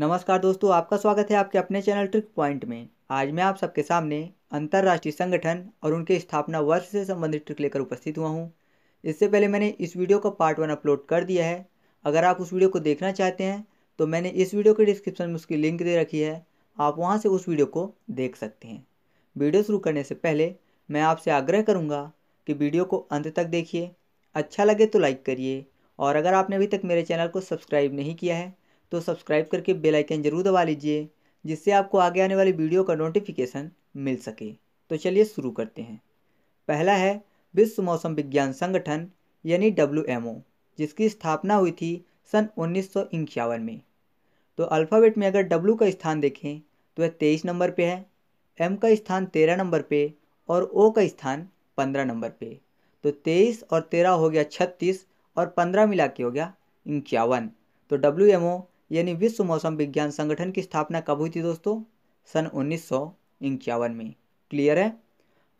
नमस्कार दोस्तों, आपका स्वागत है आपके अपने चैनल ट्रिक पॉइंट में। आज मैं आप सबके सामने अंतर्राष्ट्रीय संगठन और उनके स्थापना वर्ष से संबंधित ट्रिक लेकर उपस्थित हुआ हूँ। इससे पहले मैंने इस वीडियो का पार्ट 1 अपलोड कर दिया है। अगर आप उस वीडियो को देखना चाहते हैं तो मैंने इस वीडियो के डिस्क्रिप्शन में उसकी लिंक दे रखी है, आप वहाँ से उस वीडियो को देख सकते हैं। वीडियो शुरू करने से पहले मैं आपसे आग्रह करूँगा कि वीडियो को अंत तक देखिए, अच्छा लगे तो लाइक करिए और अगर आपने अभी तक मेरे चैनल को सब्सक्राइब नहीं किया है तो सब्सक्राइब करके बेल आइकन जरूर दबा लीजिए, जिससे आपको आगे आने वाली वीडियो का नोटिफिकेशन मिल सके। तो चलिए शुरू करते हैं। पहला है विश्व मौसम विज्ञान संगठन यानी WHO, जिसकी स्थापना हुई थी सन 1951 में। तो अल्फ़ाबेट में अगर W का स्थान देखें तो वह 23 नंबर पे है, M का स्थान 13 नंबर पे और O का स्थान 15 नंबर पे। तो 23 और 13 हो गया 36 और 15 मिला के हो गया 51। तो WMO यानी विश्व मौसम विज्ञान संगठन की स्थापना कब हुई थी दोस्तों? सन 1951 में। क्लियर है।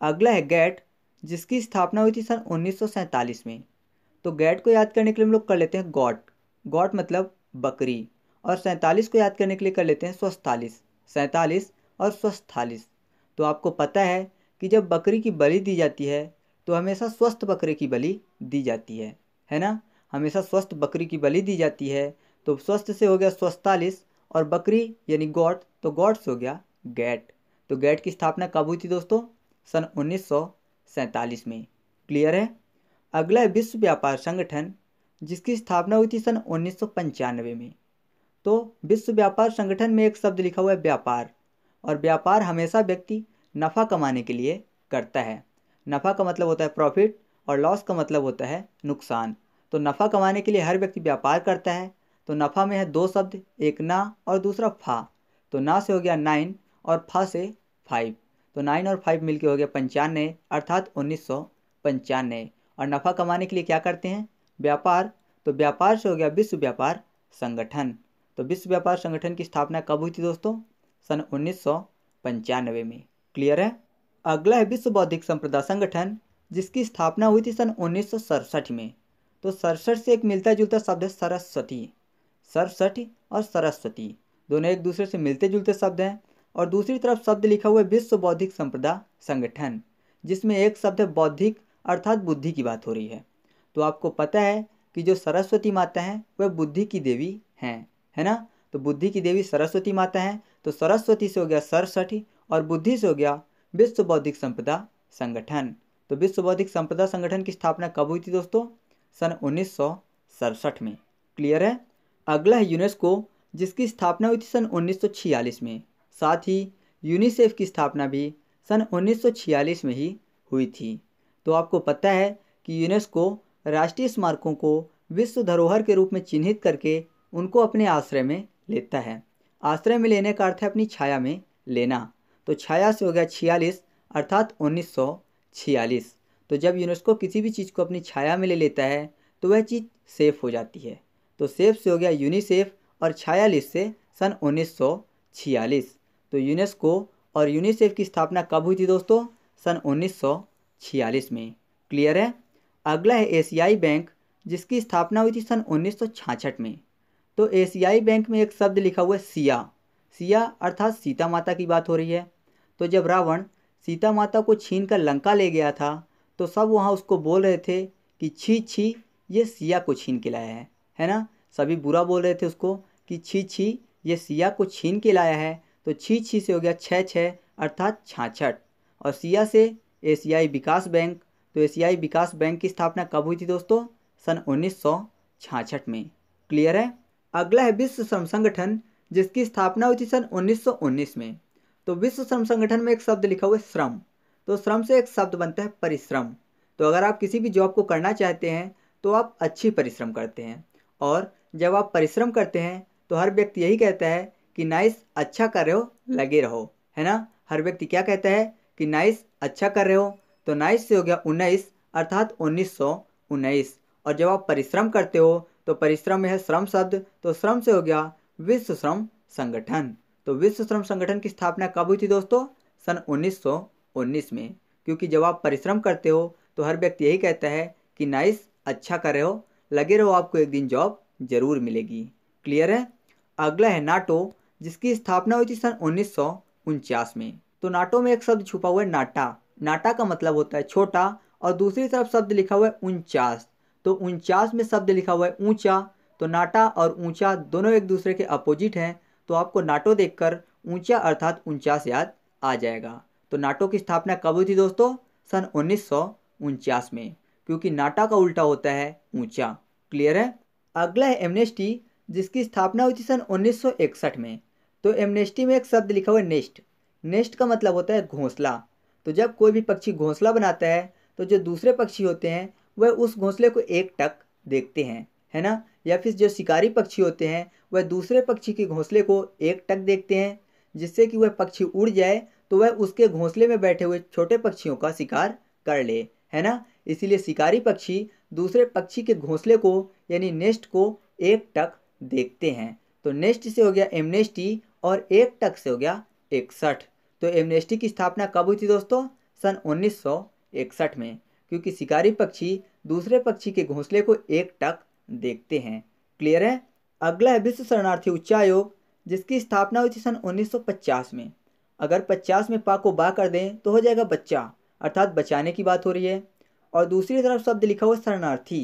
अगला है गैट, जिसकी स्थापना हुई थी सन 1947 में। तो गैट को याद करने के लिए हम लोग कर लेते हैं गॉट, गॉट मतलब बकरी, और 47 को याद करने के लिए कर लेते हैं स्वस्थालिस, 47 और स्वस्थालिस। तो आपको पता है कि जब बकरी की बलि दी जाती है तो हमेशा स्वस्थ बकरे की बलि दी जाती है ना, हमेशा स्वस्थ बकरी की बलि दी जाती है। तो स्वस्थ से हो गया स्वस्थालिस और बकरी यानी गॉट, तो गॉट से हो गया गैट। तो गैट की स्थापना कब हुई थी दोस्तों? सन 1947 में। क्लियर है। अगला है विश्व व्यापार संगठन, जिसकी स्थापना हुई थी सन 1995 में। तो विश्व व्यापार संगठन में एक शब्द लिखा हुआ है व्यापार, और व्यापार हमेशा व्यक्ति नफ़ा कमाने के लिए करता है। नफ़ा का मतलब होता है प्रॉफिट और लॉस का मतलब होता है नुकसान। तो नफ़ा कमाने के लिए हर व्यक्ति व्यापार करता है। तो नफ़ा में है दो शब्द, एक ना और दूसरा फा। तो ना से हो गया 9 और फा से 5। तो 9 और 5 मिलके हो गया 95, अर्थात 1995। और नफ़ा कमाने के लिए क्या करते हैं? व्यापार। तो व्यापार से हो गया विश्व व्यापार संगठन। तो विश्व व्यापार संगठन की स्थापना कब हुई थी दोस्तों? सन 1995 में। क्लियर है। अगला है विश्व बौद्धिक संपदा संगठन, जिसकी स्थापना हुई थी सन 1967 में। तो 67 से एक मिलता जुलता शब्द है सरस्वती, 67 और सरस्वती दोनों एक दूसरे से मिलते जुलते शब्द हैं। और दूसरी तरफ शब्द लिखा हुआ है विश्व बौद्धिक संपदा संगठन, जिसमें एक शब्द है बौद्धिक, अर्थात बुद्धि की बात हो रही है। तो आपको पता है कि जो सरस्वती माता हैं वह बुद्धि की देवी हैं, है ना। तो बुद्धि की देवी सरस्वती माता हैं। तो सरस्वती से हो गया 67 और बुद्धि से हो गया विश्व बौद्धिक संपदा संगठन। तो विश्व बौद्धिक संपदा संगठन की स्थापना कब हुई थी दोस्तों? सन 1967 में। क्लियर है। अगला है यूनेस्को, जिसकी स्थापना हुई थी सन 1946 में। साथ ही यूनिसेफ की स्थापना भी सन 1946 में ही हुई थी। तो आपको पता है कि यूनेस्को राष्ट्रीय स्मारकों को विश्व धरोहर के रूप में चिन्हित करके उनको अपने आश्रय में लेता है। आश्रय में लेने का अर्थ है अपनी छाया में लेना। तो छाया से हो गया 46, अर्थात 1946। तो जब यूनेस्को किसी भी चीज़ को अपनी छाया में ले लेता है तो वह चीज़ सेफ हो जाती है। तो सेफ से हो गया यूनिसेफ और 46 से सन 1946। तो यूनेस्को और यूनिसेफ की स्थापना कब हुई थी दोस्तों? सन 1946 में। क्लियर है। अगला है एशियाई बैंक, जिसकी स्थापना हुई थी सन 1966 में। तो एशियाई बैंक में एक शब्द लिखा हुआ है सिया, सिया अर्थात सीता माता की बात हो रही है। तो जब रावण सीता माता को छीन कर लंका ले गया था तो सब वहाँ उसको बोल रहे थे कि छी छी ये सिया को छीन के लाया है ना। सभी बुरा बोल रहे थे उसको कि छी छी ये सिया को छीन के लाया है। तो छी छी से हो गया 66, अर्थात 66। और सिया से एशियाई विकास बैंक। तो एशियाई विकास बैंक की स्थापना कब हुई थी दोस्तों? सन 1966 में। क्लियर है। अगला है विश्व श्रम संगठन, जिसकी स्थापना हुई थी सन 1919 में। तो विश्व श्रम संगठन में एक शब्द लिखा हुआ है श्रम। तो श्रम से एक शब्द बनता है परिश्रम। तो अगर आप किसी भी जॉब को करना चाहते हैं तो आप अच्छी परिश्रम करते हैं, और जब आप परिश्रम करते हैं तो हर व्यक्ति यही कहता है कि नाइस, अच्छा कर रहे हो, लगे रहो, है ना। हर व्यक्ति क्या कहता है कि नाइस, अच्छा कर रहे हो। तो नाइस से हो गया 19, अर्थात 1919। और जब आप परिश्रम करते हो तो परिश्रम में है श्रम शब्द। तो श्रम से हो गया विश्व श्रम संगठन। तो विश्व श्रम संगठन की स्थापना कब हुई थी दोस्तों? सन 1919 में। क्योंकि जब आप परिश्रम करते हो तो हर व्यक्ति यही कहता है कि नाइस, अच्छा कर रहे हो, लगे रहो, आपको एक दिन जॉब जरूर मिलेगी। क्लियर है। अगला है नाटो, जिसकी स्थापना हुई थी सन 1949 में। तो नाटो में एक शब्द छुपा हुआ है नाटा। नाटा का मतलब होता है छोटा, और दूसरी तरफ शब्द लिखा हुआ है 49। तो 49 में शब्द लिखा हुआ है ऊंचा। तो नाटा और ऊंचा दोनों एक दूसरे के अपोजिट हैं, तो आपको नाटो देखकर ऊंचा अर्थात 49 याद आ जाएगा। तो नाटो की स्थापना कब हुई थी दोस्तों? सन 1949 में, क्योंकि नाटा का उल्टा होता है ऊंचा। क्लियर है। अगला है एमनेस्टी, जिसकी स्थापना हुई थी सन 1961 में। तो एमनेस्टी में एक शब्द लिखा हुआ है नेस्ट। नेस्ट का मतलब होता है घोंसला। तो जब कोई भी पक्षी घोंसला बनाता है तो जो दूसरे पक्षी होते हैं वह उस घोंसले को एक टक देखते हैं, है ना। या फिर जो शिकारी पक्षी होते हैं वह दूसरे पक्षी के घोंसले को एक टक देखते हैं, जिससे कि वह पक्षी उड़ जाए तो वह उसके घोंसले में बैठे हुए छोटे पक्षियों का शिकार कर ले, है ना। इसीलिए शिकारी पक्षी दूसरे पक्षी के घोंसले को यानी नेस्ट को एक टक देखते हैं। तो नेस्ट से हो गया एमनेस्टी और एक टक से हो गया 61। तो एमनेस्टी की स्थापना कब हुई थी दोस्तों? सन 1961 में, क्योंकि शिकारी पक्षी दूसरे पक्षी के घोंसले को एक टक देखते हैं। क्लियर है। अगला है विश्व शरणार्थी उच्चायोग, जिसकी स्थापना हुई थी सन 1950 में। अगर 50 में पा को बा कर दें तो हो जाएगा बच्चा, अर्थात बचाने की बात हो रही है। और दूसरी तरफ शब्द लिखा हुआ शरणार्थी।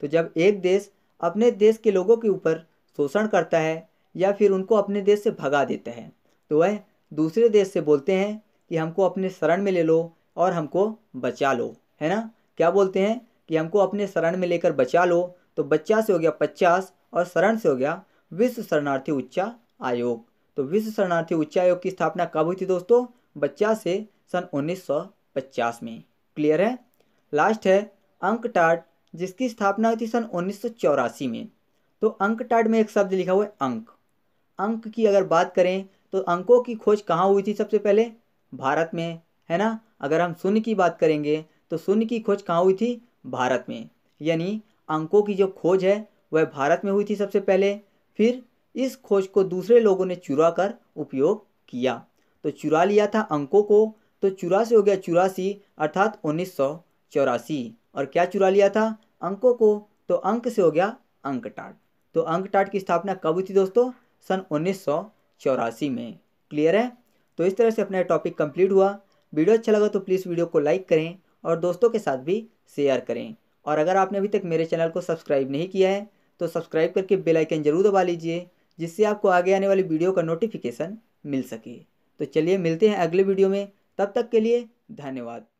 तो जब एक देश अपने देश के लोगों के ऊपर शोषण करता है या फिर उनको अपने देश से भगा देता है, तो वह दूसरे देश से बोलते हैं कि हमको अपने शरण में ले लो और हमको बचा लो, है ना। क्या बोलते हैं कि हमको अपने शरण में लेकर बचा लो। तो बच्चा से हो गया 50 और शरण से हो गया विश्व शरणार्थी उच्चायोग। तो विश्व शरणार्थी उच्चायोग की स्थापना कब हुई थी दोस्तों? बच्चा से सन 1950 में। क्लियर है। लास्ट है अंकटाट, जिसकी स्थापना हुई थी सन 1984 में। तो अंकटाट में एक शब्द लिखा हुआ है अंक। अंक की अगर बात करें तो अंकों की खोज कहाँ हुई थी? सबसे पहले भारत में, है ना। अगर हम शून्य की बात करेंगे तो शून्य की खोज कहाँ हुई थी? भारत में। यानी अंकों की जो खोज है वह भारत में हुई थी सबसे पहले। फिर इस खोज को दूसरे लोगों ने चुरा कर उपयोग किया। तो चुरा लिया था अंकों को। तो चुरा से हो गया 84 अर्थात 1984। और क्या चुरा लिया था? अंकों को। तो अंक से हो गया अंकटाट। तो अंकटाट की स्थापना कब हुई थी दोस्तों? सन 1984 में। क्लियर है। तो इस तरह से अपना टॉपिक कंप्लीट हुआ। वीडियो अच्छा लगा तो प्लीज़ वीडियो को लाइक करें और दोस्तों के साथ भी शेयर करें। और अगर आपने अभी तक मेरे चैनल को सब्सक्राइब नहीं किया है तो सब्सक्राइब करके बेल आइकन जरूर दबा लीजिए, जिससे आपको आगे आने वाली वीडियो का नोटिफिकेशन मिल सके। तो चलिए मिलते हैं अगले वीडियो में। तब तक के लिए धन्यवाद।